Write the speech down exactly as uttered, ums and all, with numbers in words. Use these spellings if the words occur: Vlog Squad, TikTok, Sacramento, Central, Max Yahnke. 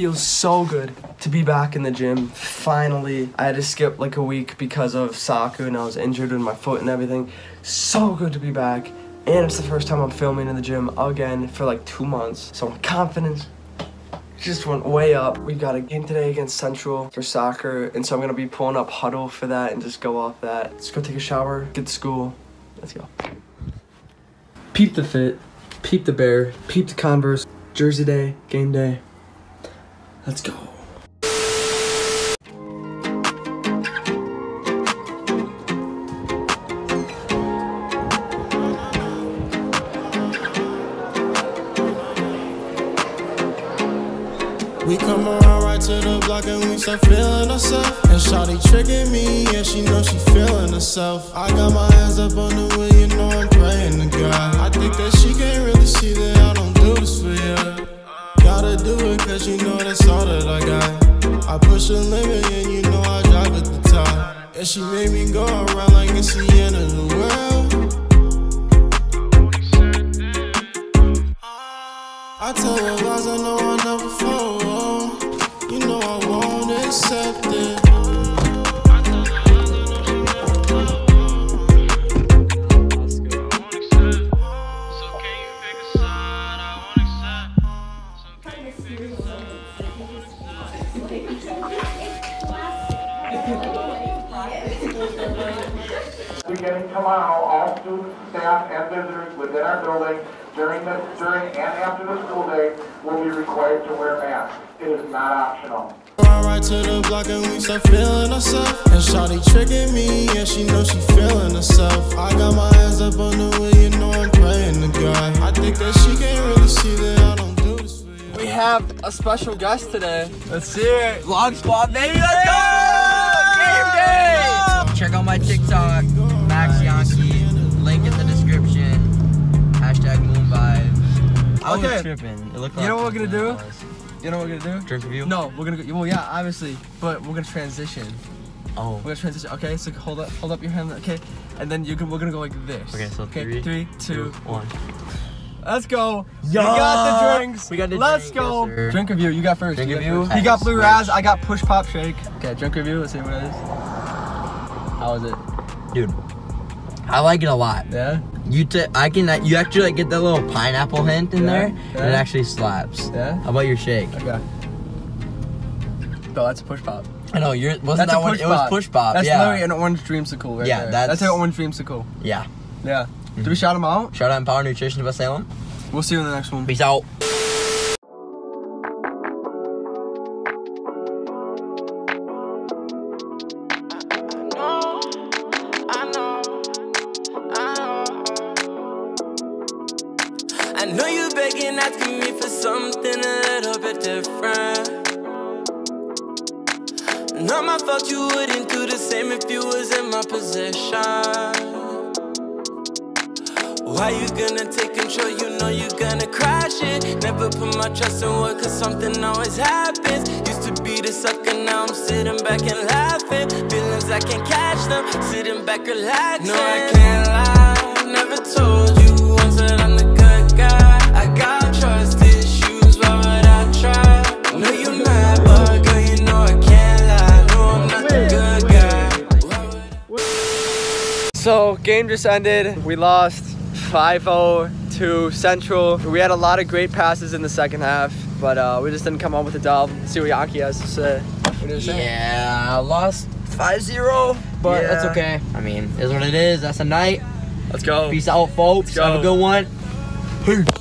feels so good to be back in the gym. Finally, I had to skip like a week because of soccer and I was injured with my foot and everything. So good to be back. And it's the first time I'm filming in the gym again for like two months. So my confidence just went way up. We got a game today against Central for soccer. And so I'm gonna be pulling up huddle for that and just go off that. Let's go take a shower, get to school. Let's go. Peep the fit, peep the bear, peep the Converse. Jersey day, game day. Let's go. We come around right to the block and we start feeling ourselves. And shawty tricking me, and she know she feeling herself. I got my hands up on the wheel, you know I'm praying to God. I think that she can't really see that I don't do this for you. Gotta do it cause you know that's all that I got. I push a limit and you know I drive at the top. And she made me go around like it's the end of the world. I tell her lies, I know I never fall. Accept it. We can come out, all students, staff, and visitors within our building during the during and after the school day will be required to wear masks. It is not optional. Right to the block and we start feeling ourselves. And shawty tricking me, and she know she feeling herself. I got my hands up on the wheel, you know I'm praying to God. I think that she can't really see that I don't do this for you. We have a special guest today. Let's hear it. Vlog Squad, baby, let's go! Game day! Check out my TikTok, Max Yahnke. Link in the description. Hashtag moon vibes. I okay. was tripping. It looked like you know what we're gonna do? You know what we're gonna do? Drink review? No, we're gonna go, well yeah, obviously, but we're gonna transition. Oh. We're gonna transition, okay, so hold up hold up your hand, okay? And then you can, we're gonna go like this. Okay, so okay, three, three, two, two, one. Let's go. Yo! We got the drinks. We got the Let's drink, go. Yes, drink review, you got first. Drink you got review? First. You got Blue Raz, I got Push Pop Shake. Okay, drink review, let's see what it is. How is it? Dude, I like it a lot. Yeah? You t I can you actually like get that little pineapple hint in yeah, there, yeah. and it actually slaps. Yeah. How about your shake? Okay. Bro, that's a push pop. I know you're. Wasn't that's that one? Pop. It was push pop. That's yeah. literally an orange dreamsicle right yeah, there. Yeah, that's an orange dreamsicle. Yeah. Yeah. Mm-hmm. Do we shout them out? Shout out Empower Nutrition of West Salem. We'll see you in the next one. Peace out. I know you begging, asking me for something a little bit different. Not my fault you wouldn't do the same if you was in my position. Why you gonna take control, you know you gonna crash it. Never put my trust in work cause something always happens. Used to be the sucker, now I'm sitting back and laughing. Feelings, I can't catch them, sitting back relaxing. No, I can't lie, never told you once that I'm the I got trust issues, why would I try? No, you're mad, but girl, you know I can't lie. No, I'm not the good guy. So, game just ended. We lost five oh to Central. We had a lot of great passes in the second half, but uh, we just didn't come up with a dub. Let's see what Yahnke has to say. What do you say? Yeah, lost five zero, but yeah. That's okay. I mean, it is what it is. That's a night. Let's go. Peace out, folks. Have a good one. Peace.